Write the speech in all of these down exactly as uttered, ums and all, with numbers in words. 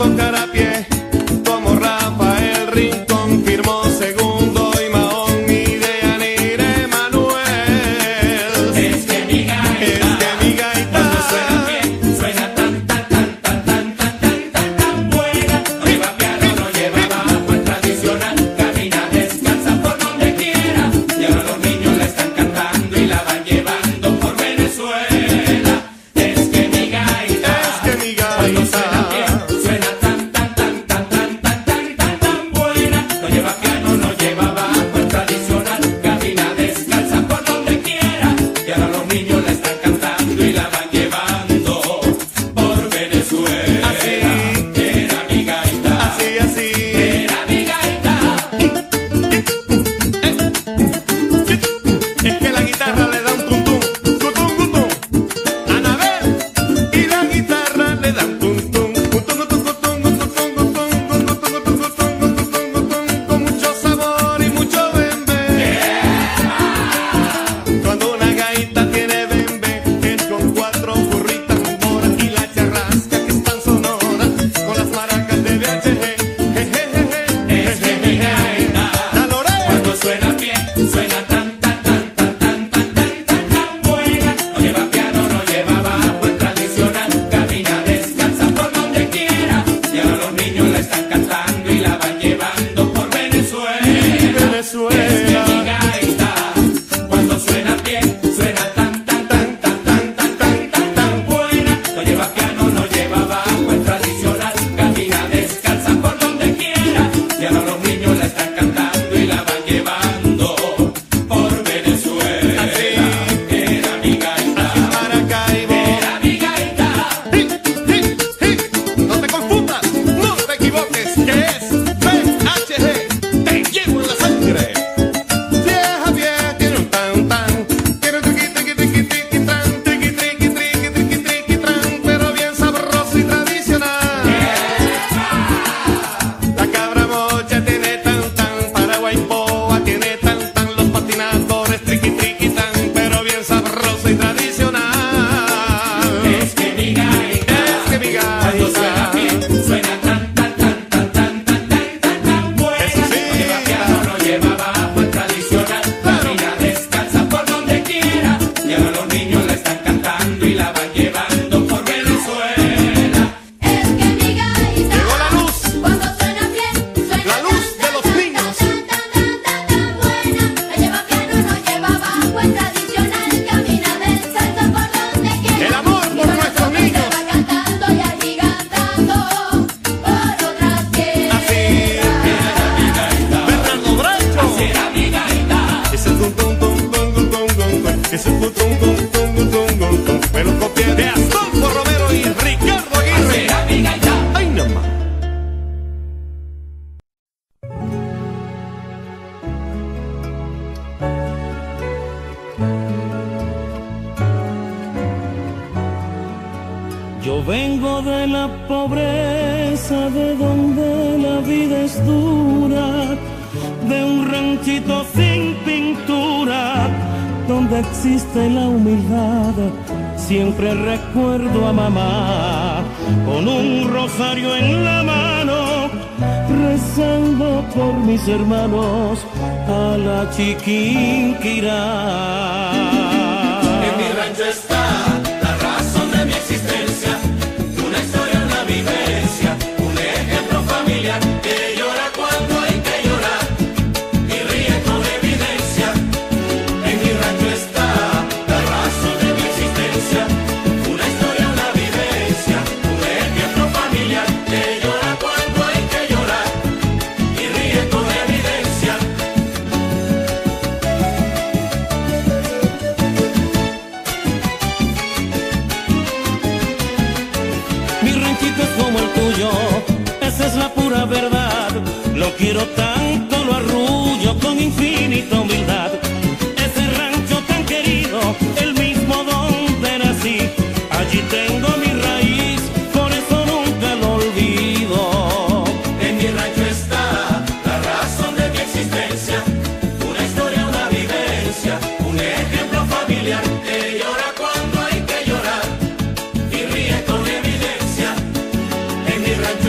tocar a pie, como Rafael Rincón firmó segundo y Mahón y Deyanir Emanuel. Es que mi gaita, es que mi gaita cuando suena bien, suena tan, tan, tan, tan, tan, tan, tan, tan, tan buena. Lleva piano, no lleva bajo, es tradicional, camina, descansa por donde quiera. Y ahora los niños la están cantando y la van llevando por Venezuela. Es que mi gaita, es que mi gaita.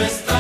Nuestra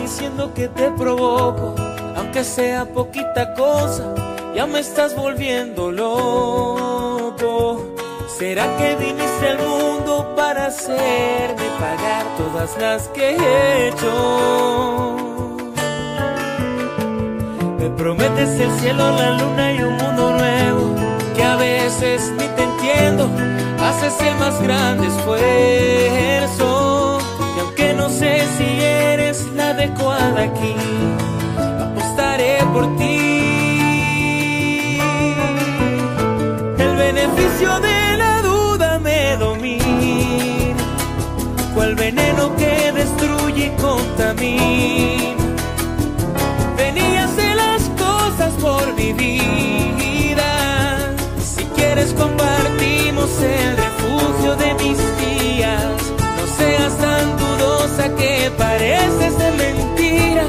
diciendo que te provoco, aunque sea poquita cosa, ya me estás volviendo loco. ¿Será que viniste al mundo para hacerme pagar todas las que he hecho? Me prometes el cielo, la luna y un mundo nuevo, que a veces ni te entiendo, haces el más grande esfuerzo. Y aunque no sé si eres la adecuada aquí, apostaré por ti. El beneficio de la duda me domina, cual veneno que destruye y contamina. Por mi vida, si quieres compartimos el refugio de mis días. No seas tan dudosa que pareces de mentira.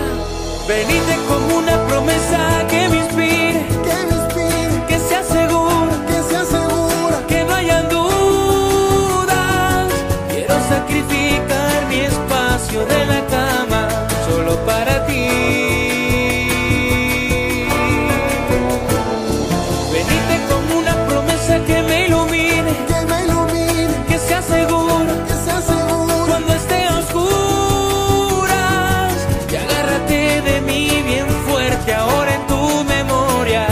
Venite como una promesa que me inspire, que me inspire, que sea segura, que sea segura, que no hayan dudas. Quiero sacrificar mi espacio de la cama solo para ti. Que me ilumine, que me ilumine, que sea seguro, que sea seguro cuando esté a oscuras. Y agárrate de mí bien fuerte ahora en tu memoria,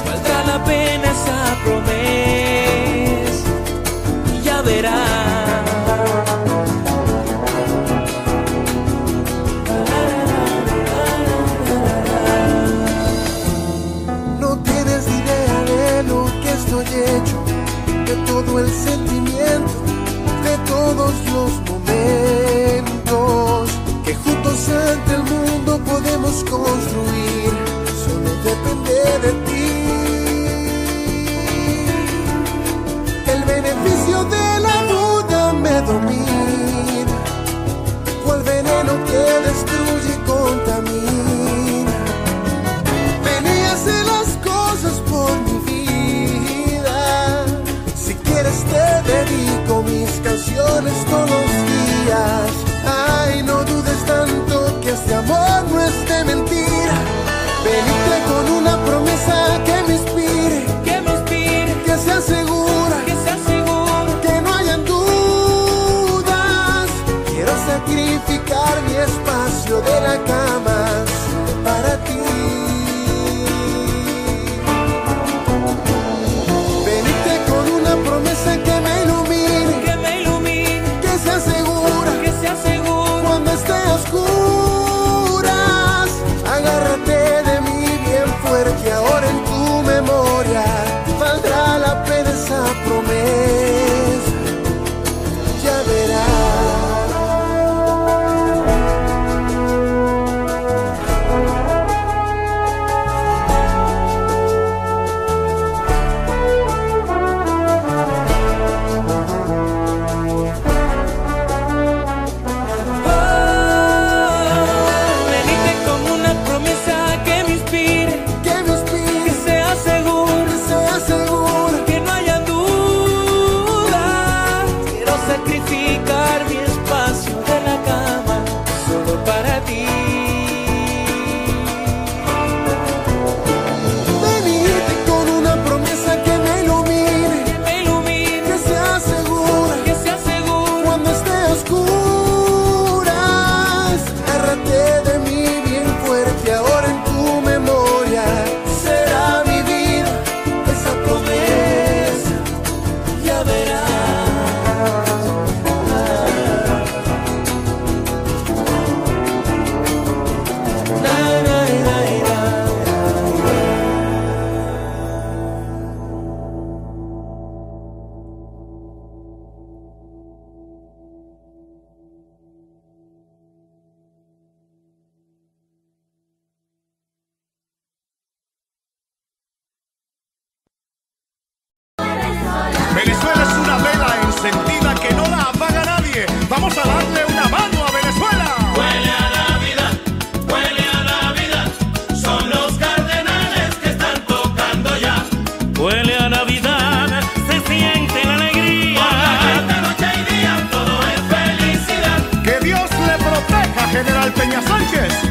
valdrá la pena esa promesa, y ya verás. De todo el sentimiento, de todos los momentos que juntos ante el mundo podemos construir, solo depende de ti. El beneficio de la duda me domina, cual veneno que destruye y contamina. Vení a hacer las cosas por mi vida. Te dedico mis canciones todos los días. Ay, no dudes tanto que este amor no es de mentira. Venite con una promesa que me inspire, que me inspire, que sea segura, que sea segura, que no hayan dudas. Quiero sacrificar mi espacio de la cama para ti. Que me ilumine, que me ilumine, que sea segura, que sea segura cuando esté a oscuras. Agárrate de mí bien fuerte ahora en tu memoria, valdrá la pena esa promesa, ya General Peña Sánchez.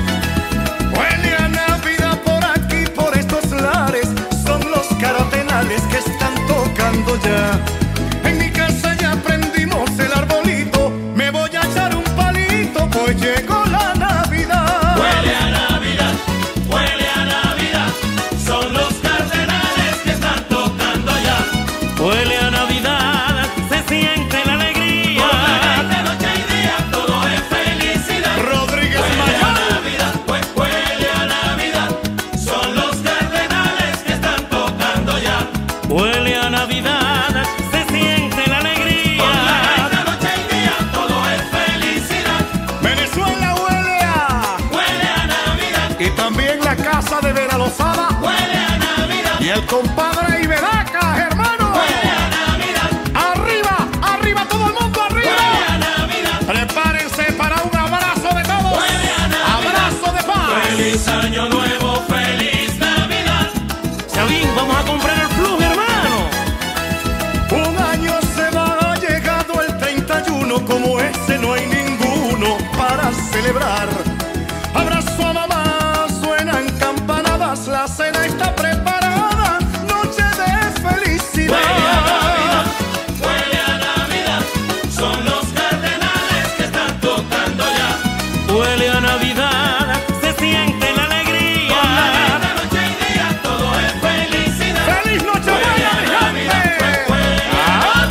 la lozada, huele a Navidad. Y el compadre Iberaca, hermano, huele a Navidad. Arriba, arriba, todo el mundo arriba. Huele a Navidad. Prepárense para un abrazo de todos. Huele a Navidad. Abrazo de paz. Feliz año nuevo, feliz Navidad. Sabín, vamos a comprar el plus, hermano. Un año se va, ha llegado el treinta y uno, como ese no hay ninguno para celebrar. Abrazo a mamá. La cena está preparada, noche de felicidad. Huele a Navidad, huele a Navidad, son los cardenales que están tocando ya. Huele a Navidad, se siente la alegría. Con la noche y día, todo es felicidad. ¡Feliz noche, huele a Navidad, pues, huele a Navidad!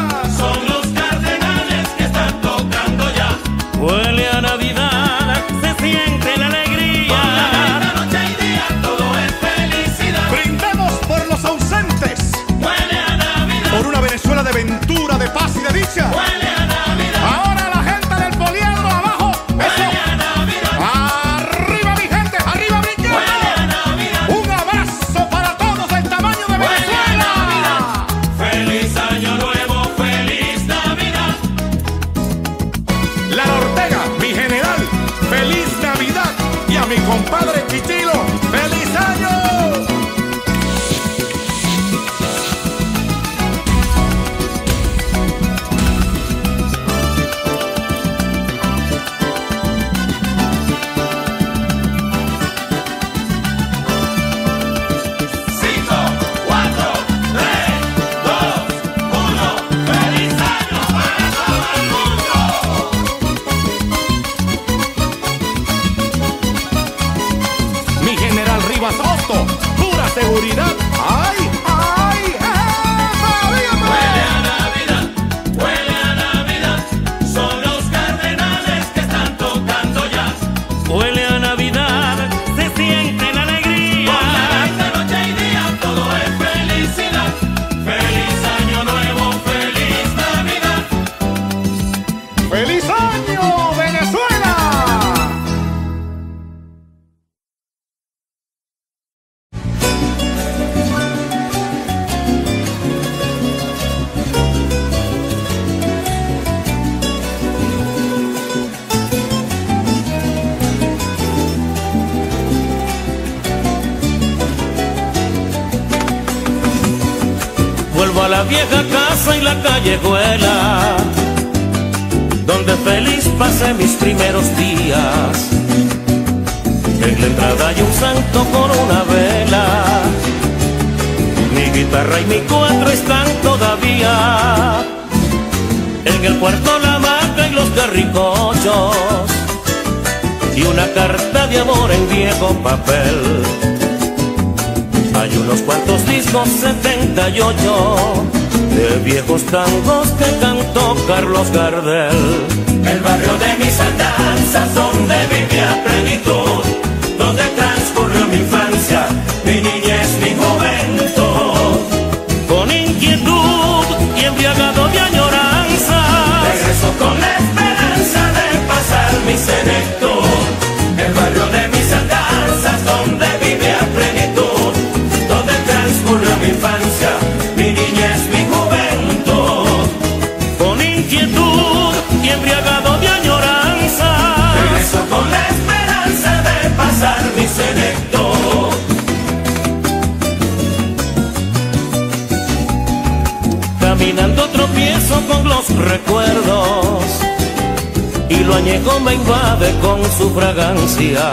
Son los cardenales que están tocando ya. Huele a Navidad, se siente la alegría. De ventura, de paz y de dicha. Huele a Navidad. Ahora la gente del poliedro abajo. Huele a Navidad. Arriba mi gente, arriba mi gente. Huele a Navidad. Un abrazo para todos del tamaño de Venezuela. Huele a Navidad. Feliz año nuevo, feliz Navidad. La Ortega, mi general, feliz Navidad. Y a mi compadre Chichilo, feliz año. Pura seguridad. ¡Ay, ay, jefe! Huele a Navidad, huele a Navidad. Son los cardenales que están tocando ya. Huele a Navidad, se siente la alegría. Con la alta noche y día, todo es felicidad. ¡Feliz año nuevo, feliz Navidad! ¡Feliz año, Venezuela! La vieja casa y la callejuela, donde feliz pasé mis primeros días. En la entrada hay un santo con una vela, mi guitarra y mi cuatro están todavía. En el cuarto la hamaca y los carricochos, y una carta de amor en viejo papel. Hay unos cuantos discos setenta y ocho de viejos tangos que cantó Carlos Gardel. El barrio de mis andanzas, donde vivía plenitud, donde transcurrió mi infancia, mi niñez, mi juventud. Con inquietud y embriagado de añoranza, regreso con la esperanza de pasar mi senectud. El barrio de mis andanzas, donde vivía plenitud, mi infancia, mi niñez, mi juventud. Con inquietud y embriagado de añoranza, regreso con la esperanza de pasar mi senectud. Caminando tropiezo con los recuerdos, y lo añejo me invade con su fragancia.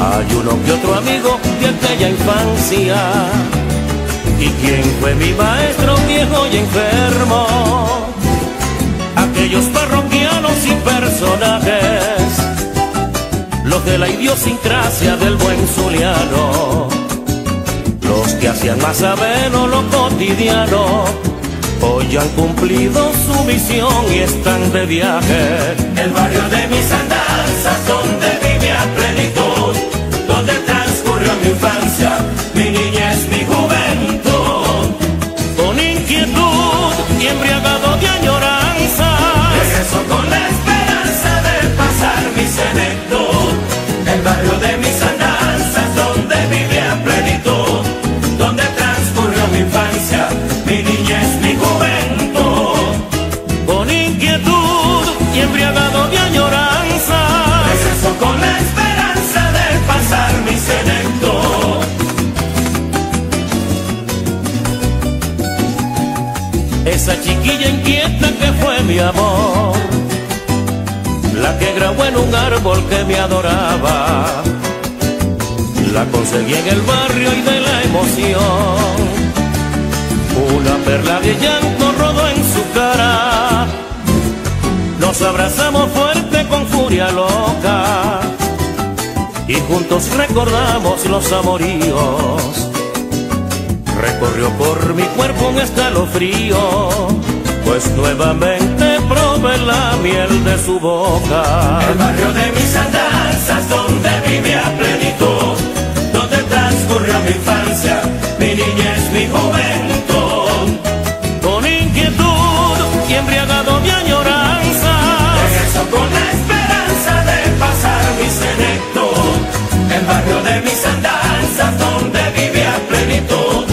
Hay uno que otro amigo de aquella infancia, y quien fue mi maestro viejo y enfermo, aquellos parroquianos y personajes, los de la idiosincrasia del buen zuliano, los que hacían más ameno lo cotidiano, hoy han cumplido su misión y están de viaje. El barrio de mis andanzas, donde vivía plenitud, donde transcurrió mi infancia, mi niñez, mi juventud. Con inquietud y embriagado de añoranza, regreso con la esperanza de pasar mi senectud. El barrio de mis andanzas, donde esa chiquilla inquieta que fue mi amor, la que grabó en un árbol que me adoraba, la conseguí en el barrio y de la emoción, una perla de llanto rodó en su cara, nos abrazamos fuerte con furia loca, y juntos recordamos los amoríos. Recorrió por mi cuerpo un escalofrío, pues nuevamente probé la miel de su boca. El barrio de mis andanzas, donde viví a plenitud, donde transcurrió mi infancia, mi niñez, mi juventud. Con inquietud y embriagado de añoranza, regreso con la esperanza de pasar mi senectud. El barrio de mis andanzas, donde viví a plenitud,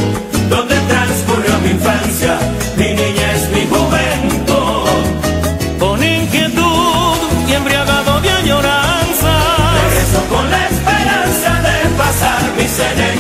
donde transcurrió mi infancia, mi niñez, mi juventud. Con inquietud y embriagado de añoranza, regreso con la esperanza de pasar mi senectud.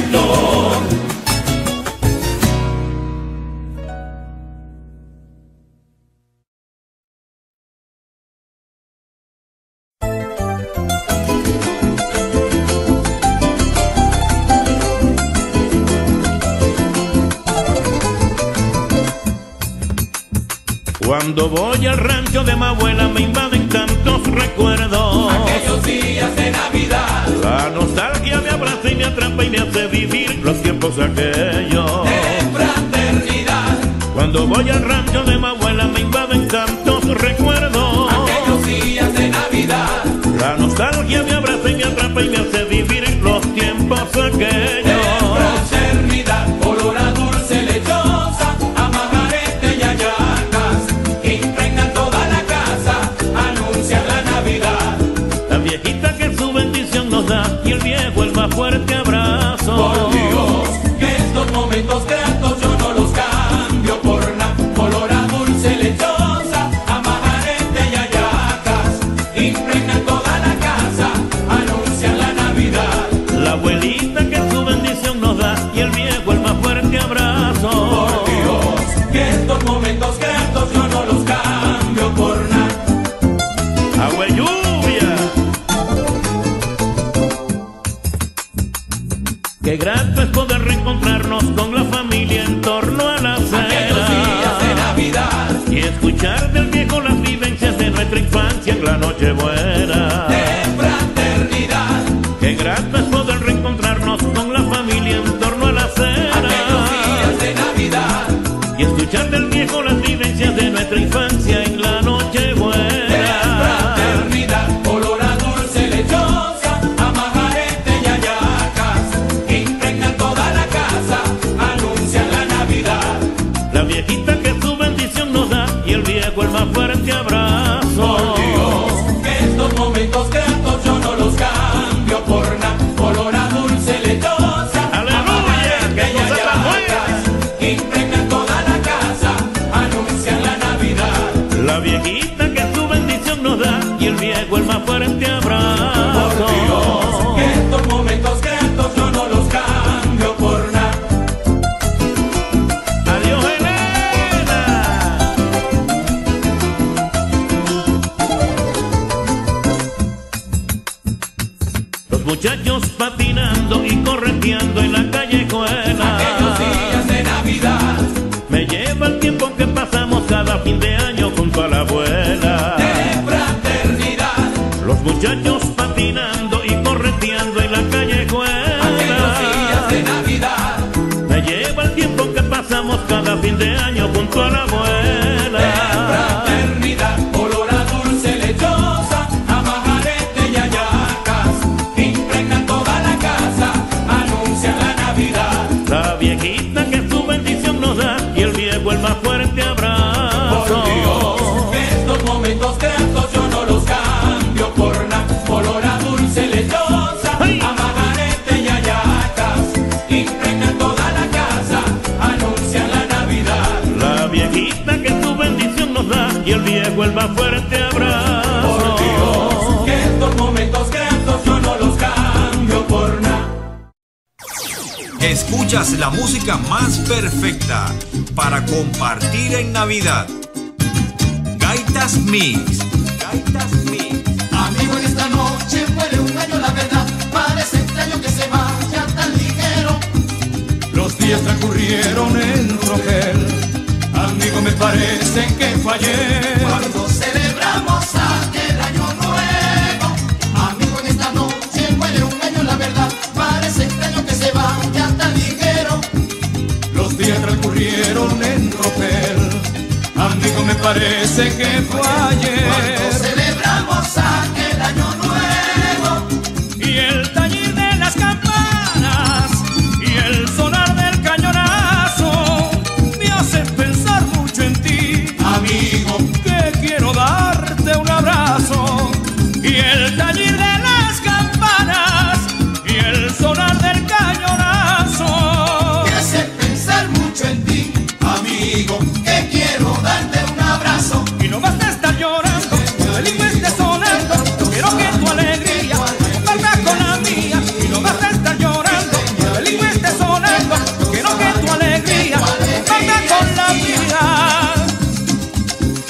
Cuando voy al rancho de mi abuela me invaden tantos recuerdos. Aquellos días de Navidad, la nostalgia me abraza y me atrapa y me hace vivir los tiempos aquellos de fraternidad. Cuando voy al rancho de mi abuela me invaden tantos recuerdos. Aquellos días de Navidad, la nostalgia me abraza y me atrapa y me hace vivir los tiempos aquellos de fraternidad. Colorada dulce lechosa, amagarete y ayanas, impregnan toda la casa, anuncia la Navidad. La viejita que su bendición nos da y el viejo el más fuerte abrazo. Por Dios, que estos momentos gratos yo no los cambio por nada. Colorada dulce lechosa, amagarete y ayacas, impregnan toda la casa, anuncia la Navidad. La abuelita que su bendición nos da y el viejo el más fuerte abrazo. Por Dios, que estos momentos gratos yo no los cambio por nada. Agua y lluvia. Qué grato es poder reencontrarnos con la familia en torno a la acera. Aquellos días de Navidad, y escuchar del viejo las vivencias de nuestra infancia en la Nochebuena de fraternidad. Qué grato es poder reencontrarnos con la familia en torno a la acera. Aquellos días de Navidad, y escuchar del viejo las vivencias de nuestra infancia en la Nochebuena. de fraternidad, olora dulce lechosa, amagarete y ayacas, que impregnan toda la casa, anuncian la Navidad. La viejita que su bendición nos da y el viejo el más fuerte abrazo. Por Dios, que estos momentos gratos yo no los cambio por nada. Olora dulce lechosa, amagarete y ayacas, que impregnan toda la casa, anuncian la Navidad. La viejita que su bendición nos da y el viejo el más fuerte abrazo. Por Dios, que estos momentos gratos yo no los cambio por nada. Adiós, Elena. Los muchachos patinando y correteando en la callejuela. Aquellos días de Navidad, me lleva el tiempo que pasamos cada fin de año junto a la abuela. De fraternidad, los muchachos patinando y correteando en la callejuela. Aquellos días de Navidad, me lleva el tiempo que pasamos cada fin de año junto a la abuela. de fraternidad, olora dulce lechosa, amagarete y ayacas, impregnan toda la casa, anuncia la Navidad. La viejita que su bendición nos da y el viejo el más fuerte abrazo. Por Dios, que estos momentos gratos yo no los cambio por nada. Olora dulce lechosa, amagarete y ayacas, impregnan toda la casa, anuncia la Navidad. La viejita que su bendición nos da y el viejo el más fuerte abrazo. Por Dios, que estos momentos gratos yo no los cambio por nada. Escuchas la música más perfecta para compartir en Navidad. Gaitas Mix. Gaitas Mix. Amigo, en esta noche muere un año, la verdad. Parece extraño que se vaya tan ligero. Los días transcurrieron en tropel. Amigo, me parece que fue ayer. Cuando celebramos aquel año nuevo. Amigo, en esta noche muere un año, la verdad. Parece extraño que se vaya tan ligero. Los días transcurrieron en tropel. Amigo, me parece que fue ayer. Cuando celebramos aquel año nuevo. Y el tañir de las campanas y el sonar del cañonazo me hace pensar mucho en ti, amigo, que quiero darte un abrazo. Y el tañir de las campanas y el sonar del cañonazo me hace pensar mucho en ti, amigo, que quiero darte un abrazo. Y no basta estar llorando, no delincuentes sonando, quiero que tu alegría compartas con la mía. Y no basta estar llorando, no delincuentes sonando, quiero que tu alegría compartas con la mía.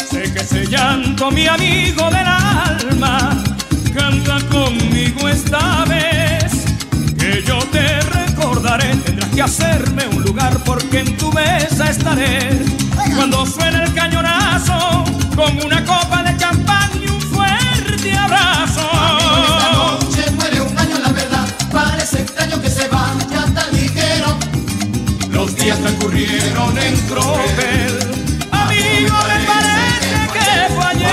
Sé que ese llanto, mi amigo del alma, canta conmigo esta vez, que yo te recordaré. Tendrás que hacerme un lugar porque en tu mesa estaré. Cuando suena el cañonazo, con una copa de champán y un fuerte abrazo. Amigo, en esta noche muere un año, la verdad. Parece extraño que se vaya tan ligero. Los días transcurrieron en tropel. Amigo, me parece que fue ayer.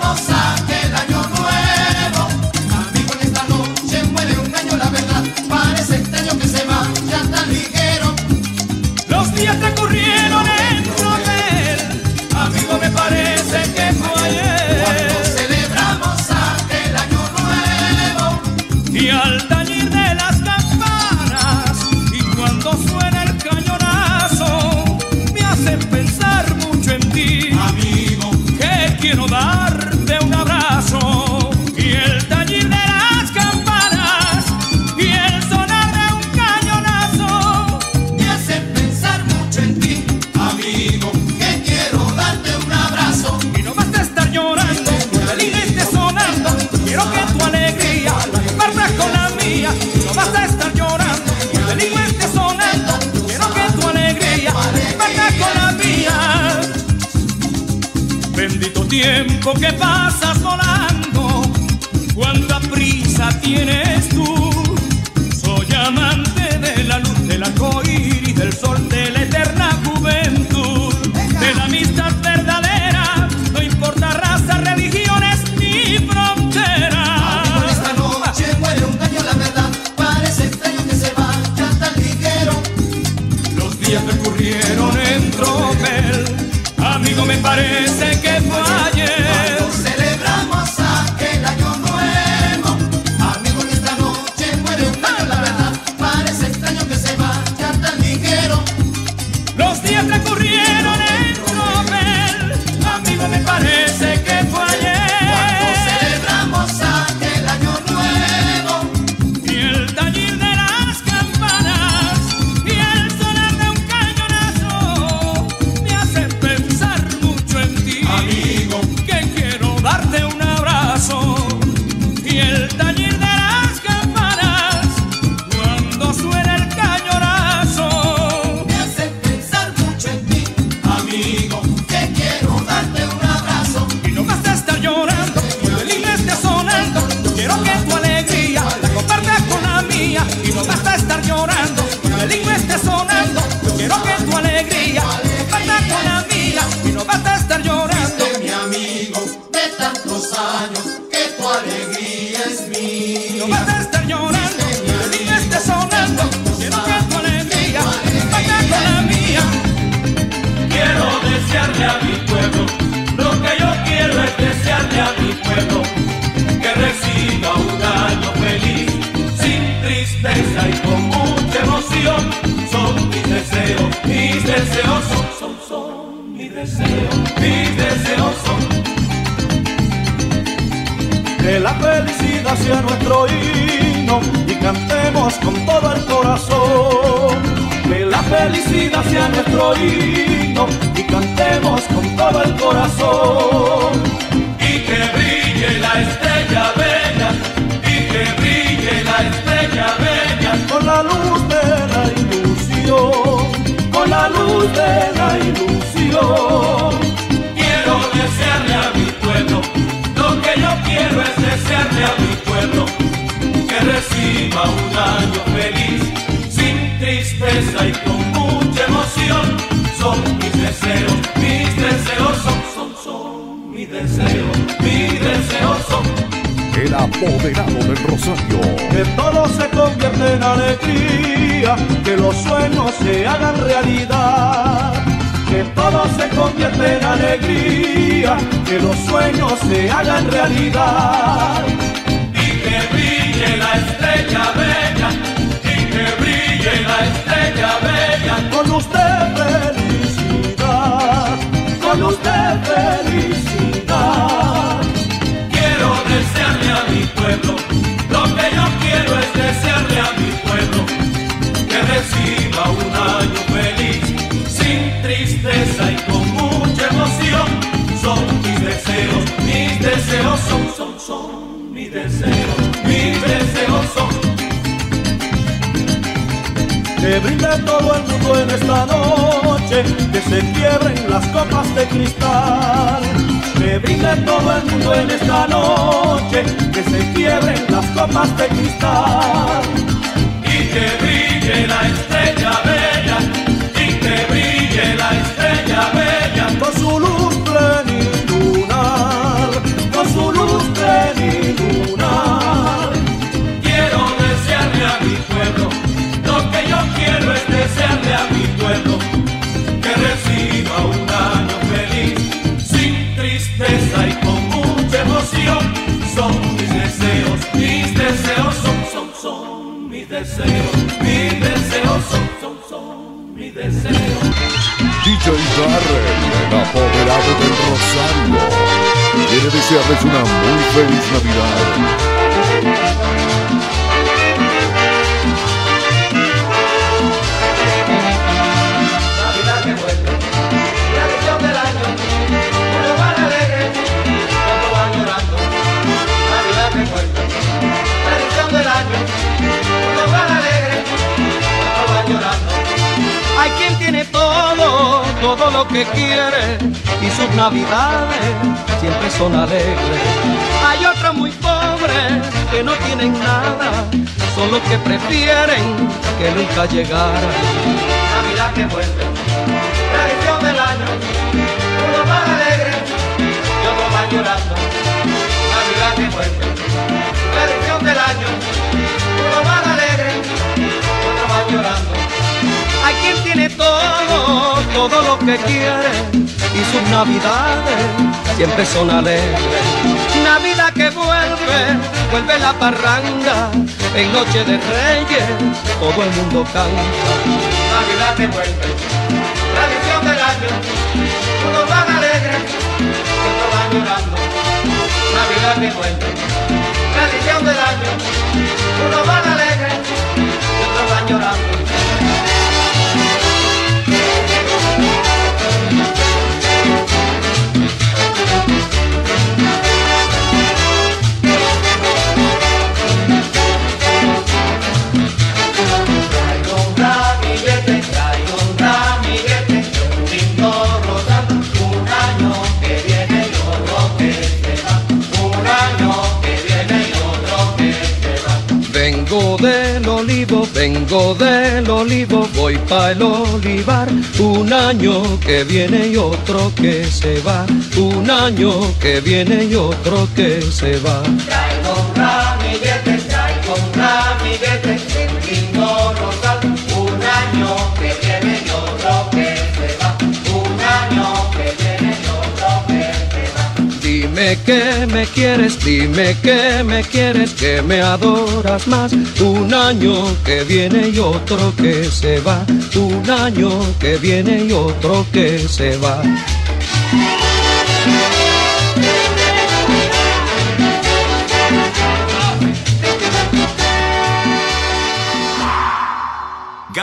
Cuando celebramos aquel año nuevo. Amigo, en esta noche muere un año, la verdad. Parece extraño que se vaya tan ligero. Los días transcurrieron en amigo, me parece que fue ayer. Cuando celebramos aquel año nuevo. Y al tañir de las campanas y cuando suena el cañonazo me hace pensar mucho en ti, amigo, que quiero darte un abrazo. Y el tañir de las campanas y el sonar de un cañonazo me hace pensar mucho en ti, amigo, que quiero y no basta estar llorando, violines sonando, quiero que tu alegría compartas con la mía. Y no basta estar llorando, violines sonando, quiero que tu alegría compartas con la mía. Bendito tiempo que pasas volando, cuánta prisa tienes tú. Soy amante de la luz, del arco iris, del sol, de la eterna juventud, de la amistad verdadera. Transcurrieron en tropel, amigo, me parece que fue ayer. Cuando celebramos aquel año nuevo, amigo, en esta noche muere un año, la verdad. Parece extraño que se vaya tan ligero. Los días transcurrieron en tropel, amigo, me parece que fue ayer. Cuando celebramos aquel año nuevo y el tañir de las campanas y el y el tañir de las campanas cuando suena el cañonazo me hace pensar mucho en ti, amigo, que quiero darte un abrazo. Y no basta estar llorando, cuando el himno esté sonando, quiero que tu alegría la compartas con la mía. Y no basta estar llorando, cuando el himno esté sonando, quiero que tu alegría la compartas con la mía. Y no basta estar llorando, mi amigo, tantos años que tu alegría es mía. No vas a estar llorando, el día está sonando, quiero que tu alegría vaya con la mía. Quiero desearle a mi pueblo, lo que yo quiero es desearle a mi pueblo, que reciba un año feliz, sin tristeza y con mucha emoción. Son mis deseos, mis deseos son, son, son mis deseos, mis deseos son. Que la felicidad sea nuestro himno y cantemos con todo el corazón. la felicidad sea nuestro himno y cantemos con todo el corazón. Y que brille la estrella bella, y que brille la estrella bella, con la luz de la ilusión, con la luz de la ilusión. Quiero desearle a mi pueblo, lo que yo quiero es desearle a mi pueblo, que reciba un año feliz, tristeza y con mucha emoción, son mis deseos, mis deseos son, son, son, mis deseos, mis deseos son. El apoderado del Rosario. Que todo se convierte en alegría, que los sueños se hagan realidad. Que todo se convierte en alegría, que los sueños se hagan realidad. Y que brille la estrella bella, la estrella bella, con usted felicidad, con usted felicidad. Quiero desearle a mi pueblo, lo que yo quiero es desearle a mi pueblo, que reciba un año feliz, sin tristeza y con mucha emoción. Son mis deseos, mis deseos son, son, son, mis deseos, mis deseos son. Que brinde todo el mundo en esta noche, que se quiebren las copas de cristal. Que brinde todo el mundo en esta noche, que se quiebren las copas de cristal. Y que brille la estrella bella, y que brille la estrella bella, con su luz plenilunar, con su luz plenilunar. Quiero desearle a mi pueblo, quiero es desearle a mi pueblo, que reciba un año feliz, sin tristeza y con mucha emoción. Son mis deseos, mis deseos son, son, son, mis deseos, mis deseos son, son, son, mis deseos. D J Darrell, el apoderado del Rosario, quiere desearles una muy feliz Navidad. Hay quien tiene todo, todo lo que quiere, y sus navidades siempre son alegres. Hay otros muy pobres que no tienen nada, son los que prefieren que nunca llegara. Navidad que vuelve, tradición del año, uno más alegre y otro más llorando. Navidad que vuelve, tradición del año, uno más alegre y otro más llorando. Hay quien tiene todo, todo lo que quiere, y sus navidades siempre son alegres. Navidad que vuelve, vuelve la parranda, en noche de reyes todo el mundo canta. Navidad que vuelve, tradición del año, unos van alegres, otros van llorando. Navidad que vuelve, tradición del año, unos van alegres, otros van llorando. Del olivo, vengo del olivo, voy pa' el olivar, un año que viene y otro que se va, un año que viene y otro que se va. Traigo un ramillete, traigo un ramillete, lindo rosal, un año que viene y otro que se va, un año que viene y otro que se va. Dime que me quieres, dime que me quieres, que me adoras más. Un año que viene y otro que se va, un año que viene y otro que se va.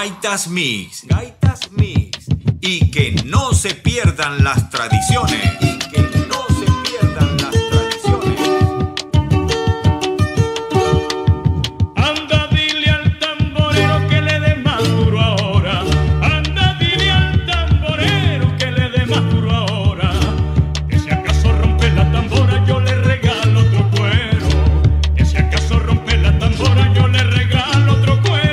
Gaitas Mix. Gaitas Mix. Y que no se pierdan las tradiciones. Y que no se pierdan las tradiciones. Anda, dile al tamborero que le dé más duro ahora. Anda, dile al tamborero que le dé más duro ahora. Que si acaso rompe la tambora, yo le regalo otro cuero. Que si acaso rompe la tambora, yo le regalo otro cuero.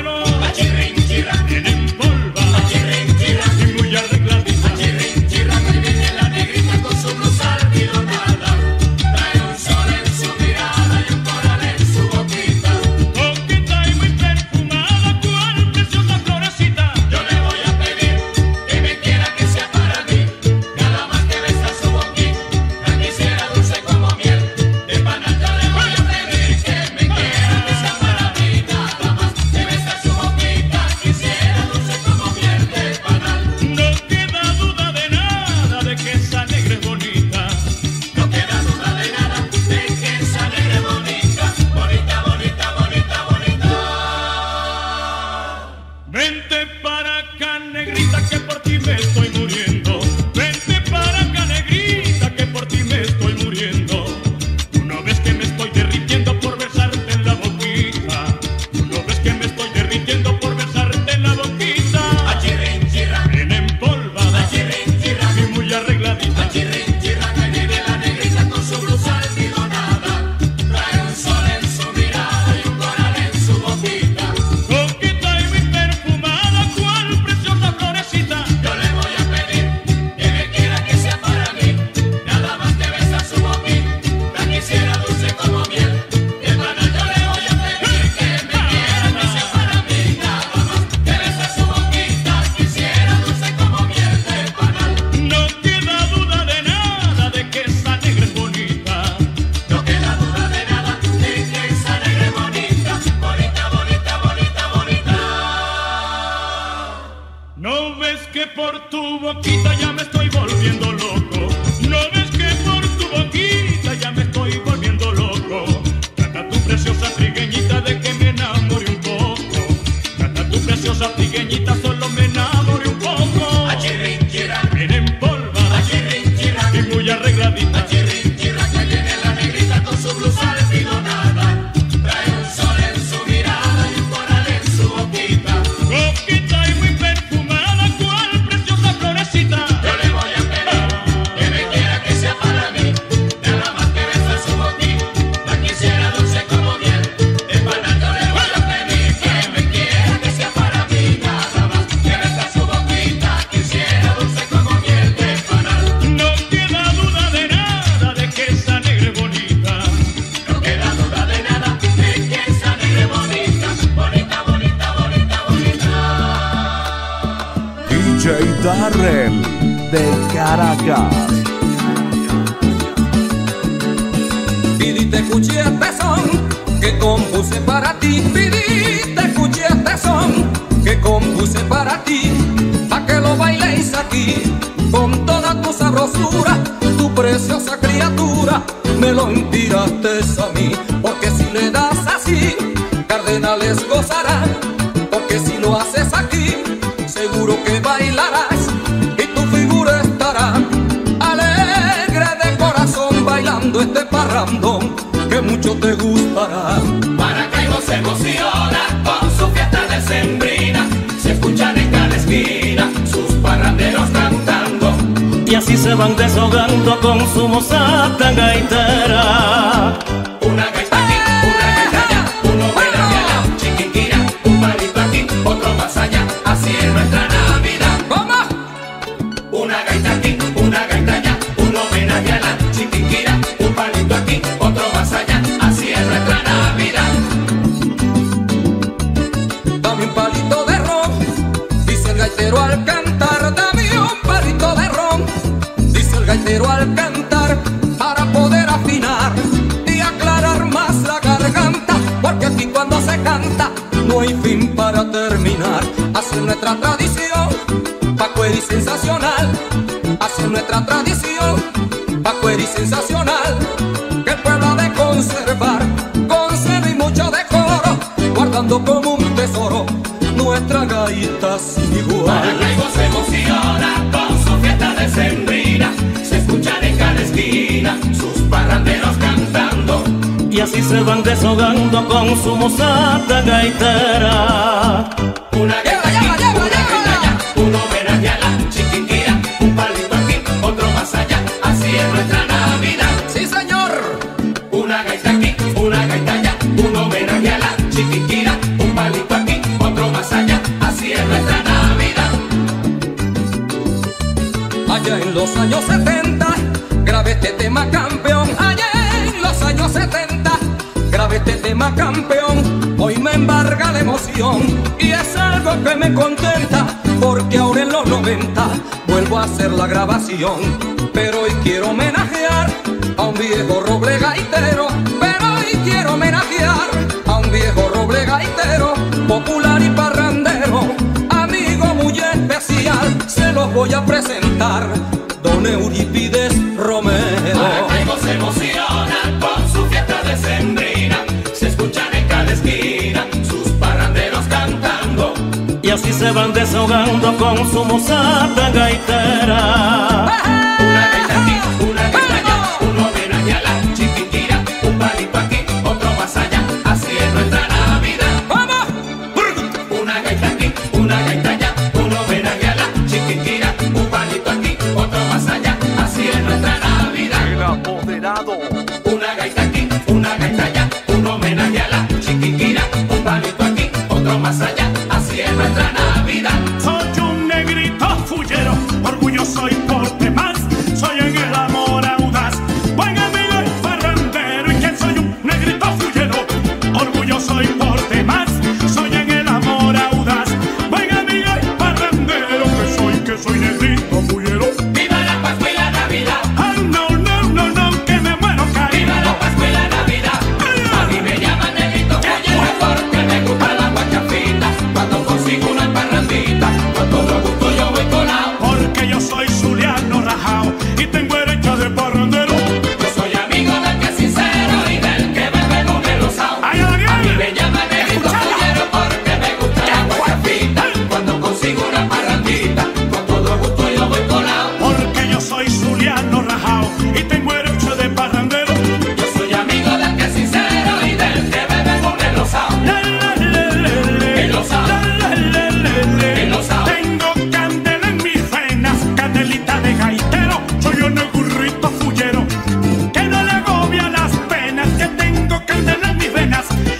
Tiene como un tesoro nuestra gaita. sin igual. Maracaibo se emociona con su fiesta decembrina, se escuchan en cada esquina sus parranderos cantando, y así se van desahogando con su mozada gaitera. Una guerra aquí, lleva, lleva, una guerra allá, un homenaje a la chiquinquira, un palito aquí, otro más allá, así es nuestra Navidad. ¡Sí, señor! Una gaita aquí, una gaita allá, un homenaje a la chiquinquira, un palito aquí, otro más allá, así es nuestra Navidad. Allá en los años setenta, grabé este tema, campeón. Allá en los años setenta, grabé este tema, campeón. Hoy me embarga la emoción y es algo que me contenta, porque ahora en los noventa vuelvo a hacer la grabación. Pero hoy quiero homenajear a un viejo roble gaitero, pero hoy quiero homenajear a un viejo roble gaitero, popular y parrandero, amigo muy especial. Se los voy a presentar, don Euripide. Maracaibo se emociona con su fiesta decembrina, se escuchan en cada esquina sus parranderos cantando, y así se van desahogando con su mozada gaitera. Una gaita aquí, una gaita allá, un homenaje a la chiquinquira, un palito aquí, otro más allá, así es nuestra Navidad. ¡Vamos! Una gaita aquí, una gaita allá, un homenaje a la chiquinquira, un palito aquí, otro más allá, así es nuestra Navidad. Una gaita aquí, una gaita allá, un homenaje a la chiquinquira, un palito aquí, otro más allá, así es nuestra Navidad. Soy un negrito fullero, orgulloso y porte más, soy en el amor audaz, buen amigo y parrandero. Y que soy un negrito fullero, orgulloso y porte más, soy en el amor audaz, buen amigo y parrandero. Que soy, que soy negrito fullero. ¡Viva la Pascua y la Navidad! Soy zuliano rajao y tengo herencia de parrandero. Yo soy amigo del que es sincero y del que bebe no me lo sabe. A mí me llaman negrito fullero porque me gusta la guachafita. Cuando consigo una parrandita, con todo gusto yo voy colado. Porque yo soy zuliano rajao y tengo herencia de parrandero. Yo soy amigo del que es sincero y del que bebe no me lo sabe. Que lo sabe, que lo sabe.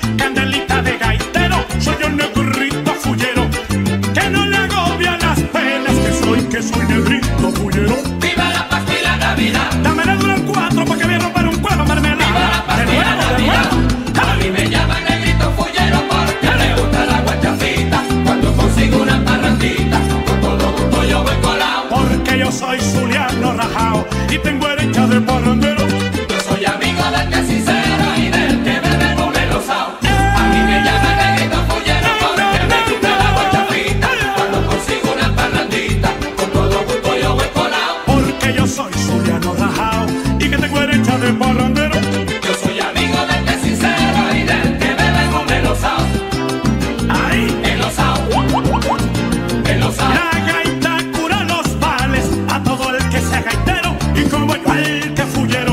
Soy negrito fullero. ¡Viva la Pascua y la Navidad! Dame la dura en cuatro para que me rompan un cuero mermelada. ¡Viva la Pascua y la Navidad! A mí me llaman negrito fullero porque me gusta la guachafita. Cuando consigo una parrandita, con todo gusto yo voy colado. Porque yo soy zuliano rajao y tengo herencia de parrandero. Yo soy amigo del que es sincero y del que bebe no me lo sabe. A mí me llaman negrito fullero porque me gusta la guachafita. Cuando consigo una parrandita, yo soy zuliano rajao y que tengo herencia de parrandero. Yo soy amigo del que es sincero y del que bebe con el osao. ¡Ay! El osao, el osao. La gaita cura los males a todo el que sea gaitero y como yo al que fullero.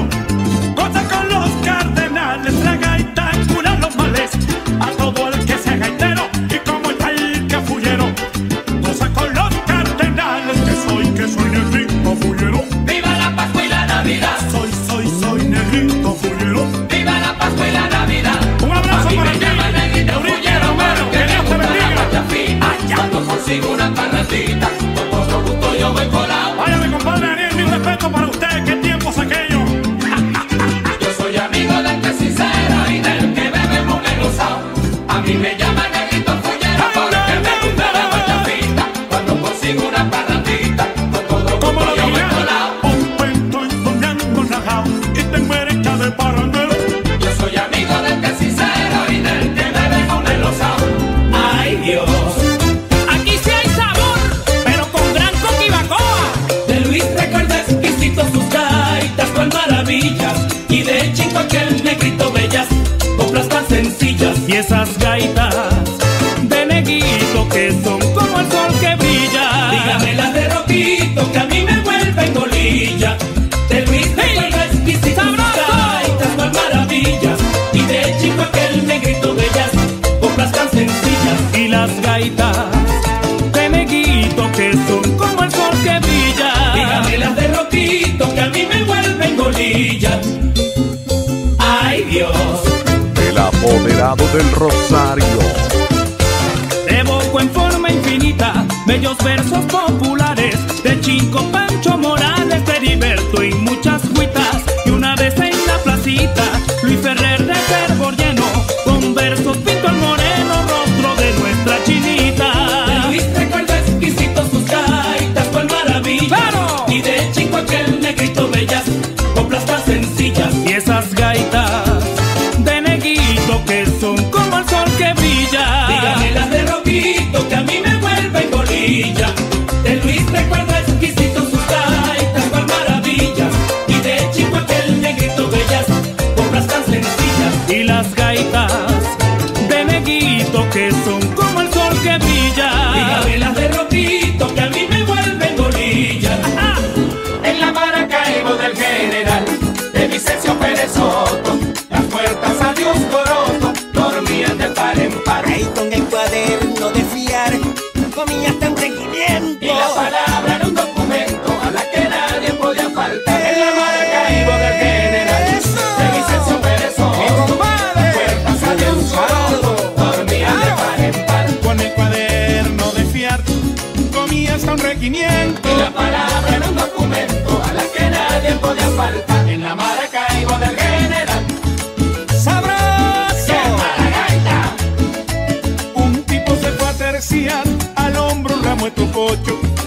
bonitas, de neguito que son como el sol que brilla. Dígame las de roquito que a mí me vuelven golilla. Ay Dios. El apoderado del Rosario. Evoco en forma infinita bellos versos populares de Chico Pancho Morales, de diverto y muchas cuitas. Y una vez en la placita, Luis Ferrer de verbo lleno, con versos pinto al moreno rostro de nuestra chinita. Luis recuerda exquisito sus gaitas, cual maravilla. ¡Claro! Y de Chico aquel negrito bellas, coplas tan sencillas. Y esas gaitas de neguito que son como el sol que brilla. Dígame las de roquito que a mí me vuelven golilla. De Luis recuerda exquisito sus gaitas, cual maravilla. Y de Chico aquel negrito bellas, coplas tan sencillas. Y las gaitas de neguito que son como el sol que brilla. Dígame las de roquito que a mí me vuelven golilla. Ajá. En la Maracaibo del general, de Vincencio Pérez Soto, las puertas a Dios coroto, dormían de par en par. Ahí con el cuaderno de fiar, comías tan seguimiento. Y la palabra era un documento a la que nadie podía faltar. En la Maracaibo del general, de Vincencio Pérez Soto, las puertas a Dios coroto, dormían de par en par. Con el cuaderno de fiar, comías tan requimiento. Y la palabra era un documento a la que nadie podía faltar. En la Maracaibo del general. Al hombro un ramo de tococho,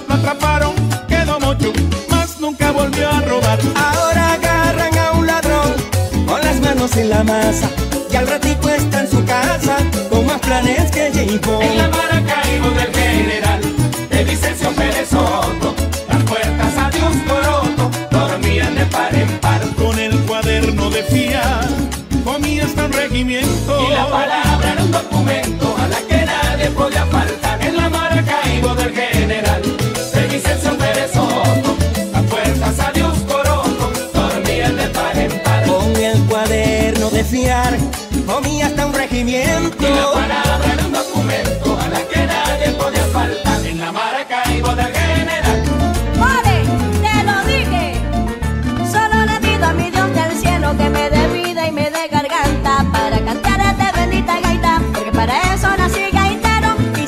lo atraparon, quedó mocho, más nunca volvió a robar. Ahora agarran a un ladrón con las manos en la masa, y al ratico está en su casa con más planes que J-Bone. En la Maracaibo del general, de Vincencio Pérez Soto, las puertas a Dios coroto, dormían de par en par. Con el cuaderno de fiar, comía hasta un regimiento. Y la palabra era un documento a la que podía faltar. En la Maracaibo del general, de Vincencio Pérez Soto, las puertas a Dios coroto, dormían de par en par. Con el cuaderno de fiar, comía hasta un regimiento. Y la palabra era un documento a la que nadie podía faltar. En la Maracaibo del general. ¡Vale! ¡Te lo dije! Solo le pido a mi Dios del cielo que me dé vida y me dé garganta para cantar esta bendita gaita, porque para eso nací.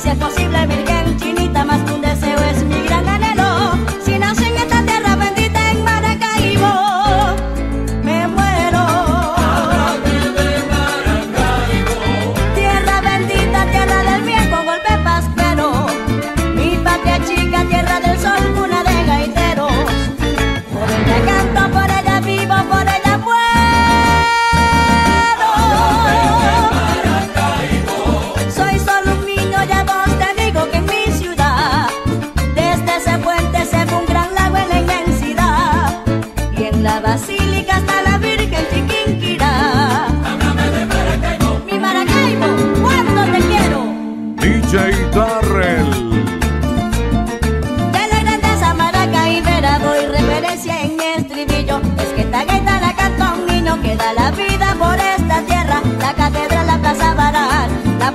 Si es posible, Virgen Chinita, más que un deseo es mi gran anhelo. Si nací en esta tierra bendita en Maracaibo, me muero. Háblame de Maracaibo. Tierra bendita, tierra del viejo golpe pascuero. Mi patria chica, tierra del sol, cuna de gaiteros. Por ella canto, por ella vivo, por ella muero. Háblame de Maracaibo. Soy solo un niño, ya voy. Basílica hasta la Virgen Chiquinquirá. Háblame de Maracaibo. Mi Maracaibo, cuánto te quiero. D J Darrell. De la grandeza maracaibera doy referencia en mi estribillo. Es que esta gaita la canta un niño que da la vida por esta tierra. La catedral, la plaza Baral, la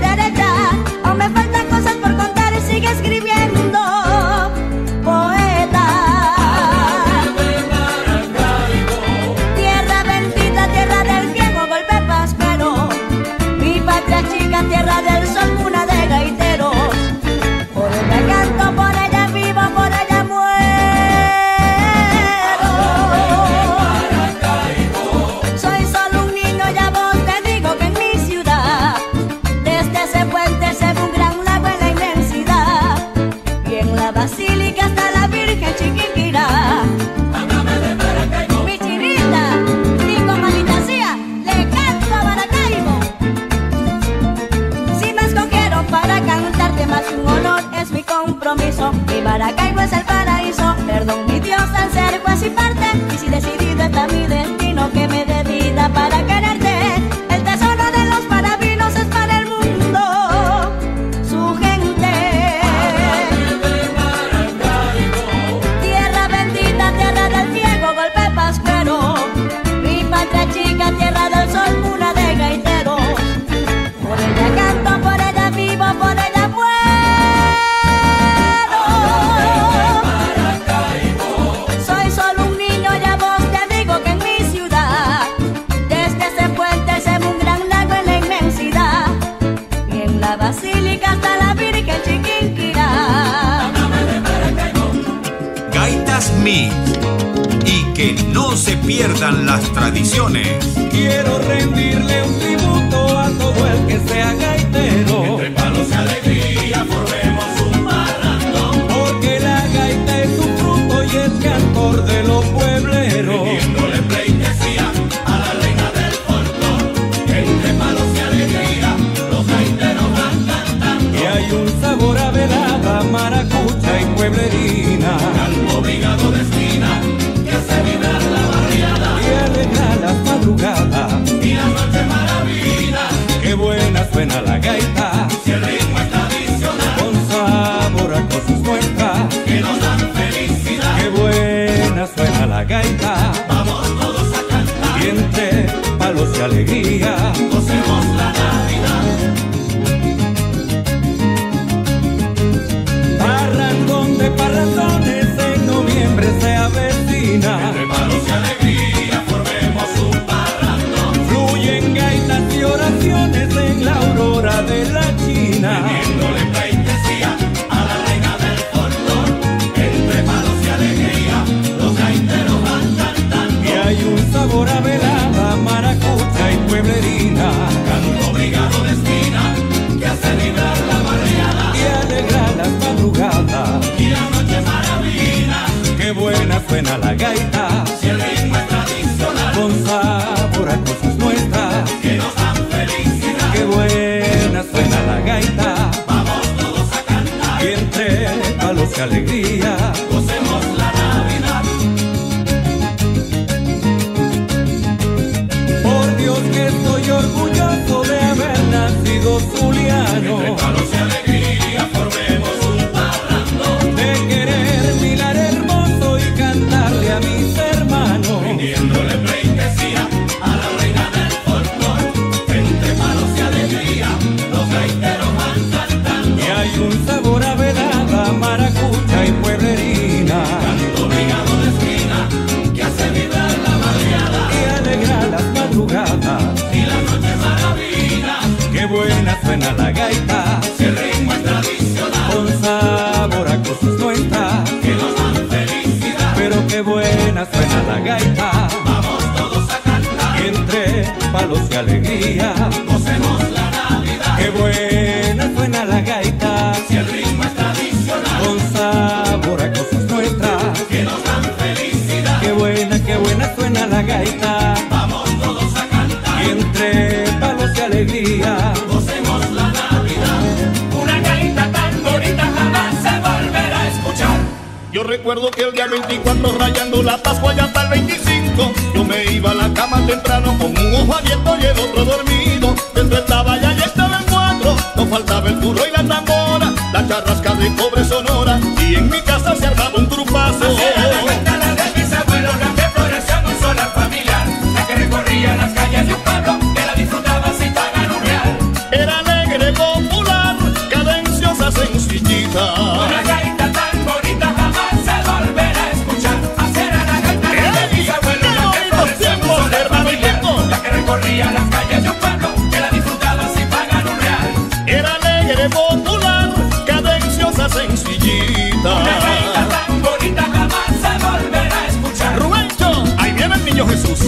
derecha. Aún me faltan cosas por contar y sigue escribiendo. Tierra del sol, cuna de gaiteros. Por ella canto, por ella vivo, por ella muero. Soy solo un niño, ya vos te digo que en mi ciudad, desde ese puente se ve un gran lago en la inmensidad. Y en la basílica está la Virgen Chiquinquirá. Mi Maracaibo es el paraíso, perdón mi Dios al ser juez y parte. Y si decidido está mi destino, que me dé vida para quererte. El tesoro de los maravillos es para el mundo, su gente. Háblame de Maracaibo. Tierra bendita, tierra del ciego, golpe pascuero. Mi patria chica, tierra del sol, cuna de gaiteros. Por ella canto, por ella vivo, por seas mí y que no se pierdan las tradiciones. Quiero rendirle un tributo a todo el que sea gaitero. Entre palos y alegría formemos un parrandón, porque la gaita es un fruto y el cantor de los puebleros. Pidiéndole pleitesía a la reina del folclor. Entre palos y alegría los gaiteros van cantando. Y hay un sabor a velada, maracucha y pueblerina, al obligado de esquina que hace vibrar la barriada y alegra las madrugadas y las noches maravillas. Qué buena suena la gaita, si el ritmo es tradicional, con sabor a cosas muertas que nos dan felicidad. Qué buena suena la gaita, vamos todos a cantar, y entre palos y alegría gocemos la Navidad. Parrandón de parrandones, en noviembre se avecina. Entre palos y alegría formemos un parrandón, fluyen gaitas y oraciones en la aurora de la China. Pidiéndole pleitesía a la reina del folclor. Entre palos y alegría los gaiteros van cantando. Y hay un sabor a velada, maracucha y pueblerina, canto obligado de esquina que hace vibrar la barriada y alegra las madrugadas y la noche maravilla. Qué buena suena la gaita, si el ritmo es tradicional, con sabor a cosas nuestras que nos dan felicidad. Qué buena suena la gaita, vamos todos a cantar, y entre palos y alegría gocemos la Navidad. Por Dios que estoy orgulloso de haber nacido zuliano. Entre palos y alegría formemos un parrandón, de querer mirar hermoso y cantarle a mis hermanos. Rindiéndole pleitesía a la reina del folclor. Entre palos y alegría los gaiteros van cantando. Y hay un sabor a velada, maracucha y pueblerina, canto obligado de esquina que hace vibrar la barriada y alegra las madrugadas y las noches maravillas. Qué buena suena la gaita, si el ritmo es tradicional, con sabor a cosas nuestras que nos dan felicidad. Pero qué buena suena la gaita, vamos todos a cantar, y entre palos y alegría gocemos la Navidad. Qué buena suena la gaita, si el ritmo es tradicional, con sabor a cosas nuestras que nos dan felicidad. Qué buena, qué buena suena la gaita, vamos todos a cantar, y entre palos y alegría gocemos la Navidad. Una gaita tan bonita jamás se volverá a escuchar. Yo recuerdo que el día veinticuatro, rayando la Pascua ya hasta el veinticinco, yo me iba a la cama temprano con un ojo abierto y el otro dormido. Dentro estaba ya y estaba en cuatro, no faltaba el turro y la tambora, la charrasca de cobre sonora, y en mi casa se armaba un trupazo. Así era la cantada de mis abuelos, la que floreció en un solar familiar, la que recorría las calles de un pueblo que la disfrutaba sin pagar un real. Era alegre, popular, cadenciosa, sencillita. Una gaita tan bonita jamás se volverá a escuchar. Así era la gaita de mis abuelos, la que floreció en un solar familiar, la que recorría las calles de un pueblo que la disfrutaba sin pagar un real. Era alegre, popular, cadenciosa, sencillita. Una gaita tan bonita jamás se volverá a escuchar. Rubencho, ahí viene el niño Jesús.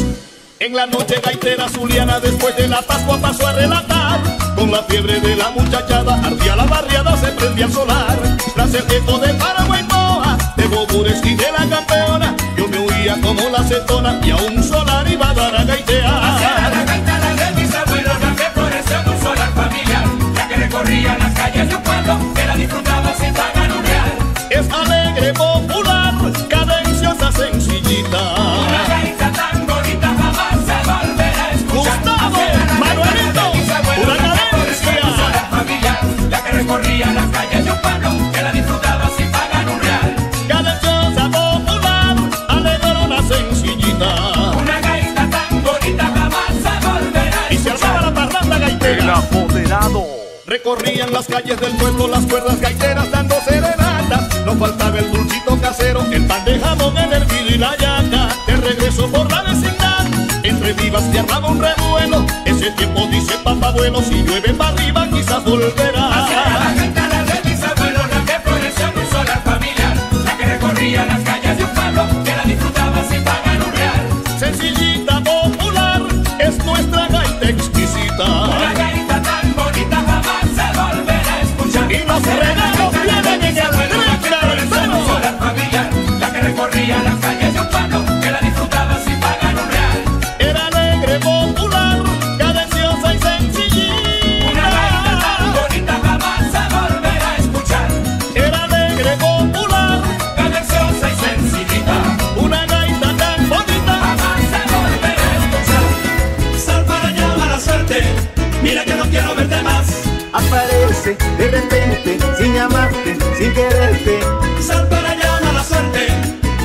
En la noche gaitera zuliana, después de la Pascua pasó a relatar. Con la fiebre de la muchachada, ardía la barriada, se prendía el solar. Tras el viento de Paraguay Moa, de Bobures y de la campeona, yo me huía como la acetona, y a un solar iba a dar a gaitear. Así era la gaitada de mis abuelos, la que floreció en un solar familiar, la que recorría las calles de un pueblo que la disfrutaba sin pagar un real. Es alegre, popular, cadenciosa, sencillita. Corría las calles de un pueblo que la disfrutaba sin pagar un real. Cadenciosa, popular, alegrona, sencillita. Una gaita tan bonita jamás se volverá a escuchar. Y se alzaba la parranda gaitera. El apoderado. Recorrían las calles del pueblo las cuerdas gaiteras dando serenatas. No faltaba el dulcito casero, el pan de jamón, el hervido y la yaca. De regreso por la vecindad, entre vivas se armaba un revuelo. Ese tiempo dice papabuelo, si llueve para arriba quizás volverá. Así era la gaita de mis abuelos, la que floreció en un solar familiar, la que recorría las calles de un país. a las calles de un pueblo que la disfrutaba sin pagar un real. Era alegre, popular, cadenciosa y sencillita. Una vaina tan bonita jamás se volverá a escuchar. Era alegre, popular, cadenciosa y sencillita. Una gaita tan bonita jamás se volverá a escuchar. Sal para allá, mala suerte, mira que no quiero verte más. Aparece de repente, sin llamarte, sin quererte. Sal para allá, mala suerte,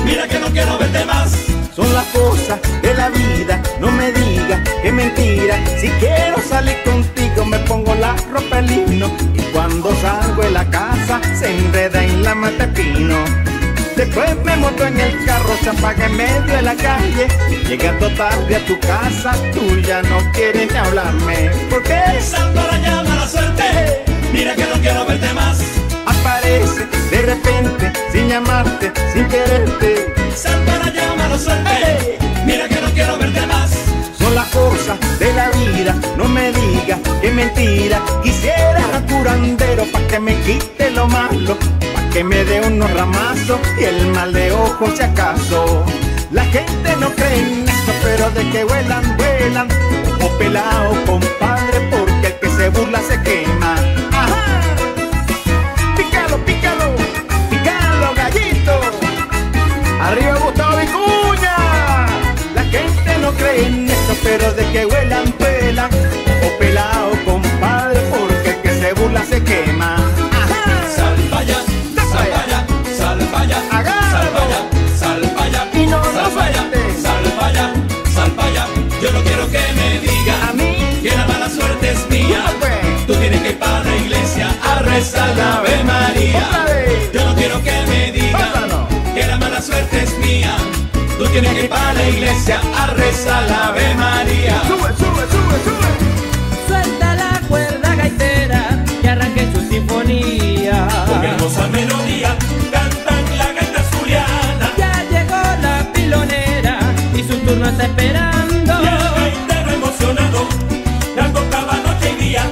mira que no quiero verte más. Son las cosas de la vida, no me digas que mentira. Si quiero salir contigo me pongo la ropa el himno. Y cuando salgo de la casa se enreda en la mata pino. Después me monto en el carro, se apaga en medio de la calle. Llegando tarde a tu casa, tú ya no quieres ni hablarme. ¿Por qué? Sal para allá, mala suerte, mira que no quiero verte más. Aparece de repente, sin llamarte, sin quererte. Sal para allá, mala suerte, mira que no quiero verte más. Son las cosas de la vida, no me digas que mentira. Quisiera al curandero pa' que me quite lo malo, pa' que me dé unos ramazos y el mal de ojo si acaso. La gente no cree en eso, pero de que vuelan, vuelan. O pelao, compadre, porque el que se burla se quema. ¡Ajá! ¡Pícalo, pícalo! ¡Pícalo, gallito! ¡Arriba Gustavo Vicuña! La gente no cree en eso, pero de que vuelan, vuelan. O pelao, compadre, porque el que se burla se quema. ¡Ajá! ¡Sal pa' allá! ¡Sal pa' allá! ¡Sal pa' allá! ¡Sal pa' allá! ¡Sal pa' allá! Y no, sal pa' allá, sal pa' allá, sal pa' allá. Yo no quiero que me diga a mí que la mala suerte es mía. Tú tienes que ir para la iglesia a rezar la Ave María. Yo no quiero que me diga que la mala suerte es mía. Tú tienes que ir para la iglesia a rezar la Ave María. Sube, sube, sube, sube. Suelta la cuerda gaitera que arranque su sinfonía. Con hermosa melodía cantan la gaita zuliana. Ya llegó la pilonera y su turno está esperando. Y el gaitero emocionado la tocaba noche y día.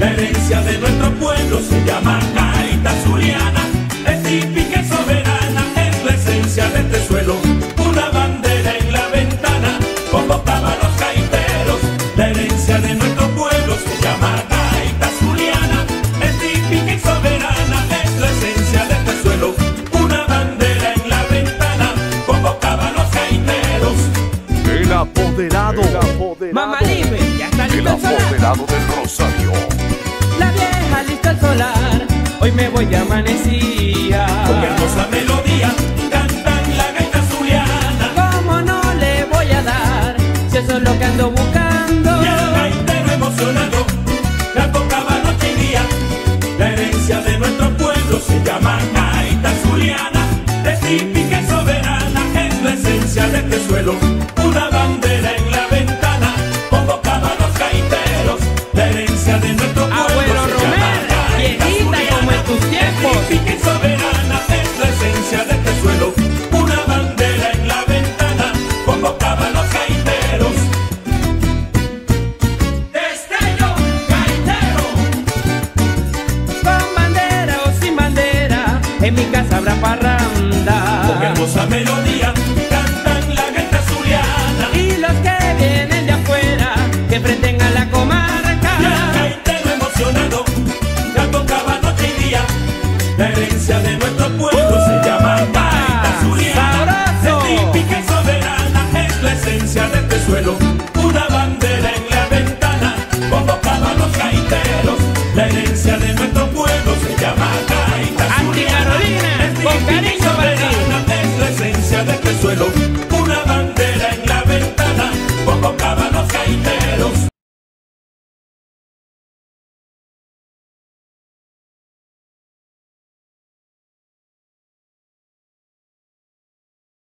La herencia de nuestro pueblo se llama gaita zuliana. Es típica y soberana, es la esencia de este suelo. Una bandera en la ventana convocaba a los gaiteros. La herencia de nuestro pueblo se llama gaita zuliana. Es típica y soberana, es la esencia de este suelo. Una bandera en la ventana convocaba a los gaiteros. El apoderado, el apoderado. Mamá Libre, ya está listo el apoderado del Rosario. La vieja lista al solar, hoy me voy a amanecía. Con hermosa melodía cantan la gaita zuliana. ¿Cómo no le voy a dar si eso es lo que ando buscando? Y el gaitero emocionado la tocaba noche y día. La herencia de nuestro pueblo se llama gaita zuliana. Es típica y soberana, es la esencia de este suelo. Una bandera en la ventana convocaba a los gaiteros. La herencia de nuestro es soberana, es la esencia de este suelo. Una bandera en la ventana convocaba a los gaiteros. Destello gaitero. Con bandera o sin bandera, en mi casa habrá parranda. Con hermosa melodía cantan la gaita zuliana. Y los que vienen de afuera que prenden a la comarca. El gaitero emocionado la tocaba noche y día. La herencia de nuestro pueblo uh, se llama gaita zuliana. Es típica y soberana, es la esencia de este suelo. Una bandera en la ventana convocaba a los gaiteros. La herencia de nuestro pueblo se llama gaita zuliana. Es típica y soberana, es la esencia de este suelo. Una bandera.